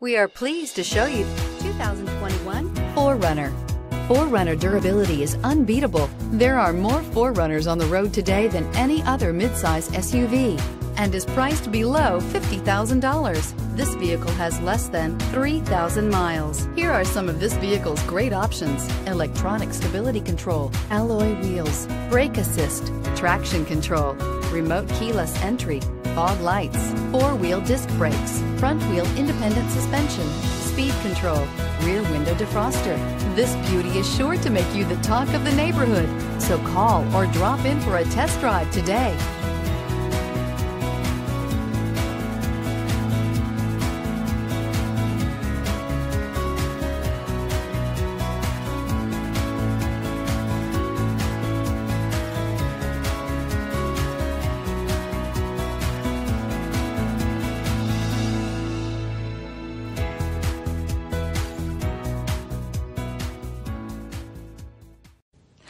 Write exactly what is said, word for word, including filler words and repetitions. We are pleased to show you twenty twenty-one four runner. four runner durability is unbeatable. There are more four runners on the road today than any other midsize S U V and is priced below fifty thousand dollars. This vehicle has less than three thousand miles. Here are some of this vehicle's great options: electronic stability control, alloy wheels, brake assist, traction control, remote keyless entry, fog lights, four-wheel disc brakes, front-wheel independent suspension, speed control, rear window defroster. This beauty is sure to make you the talk of the neighborhood, so call or drop in for a test drive today.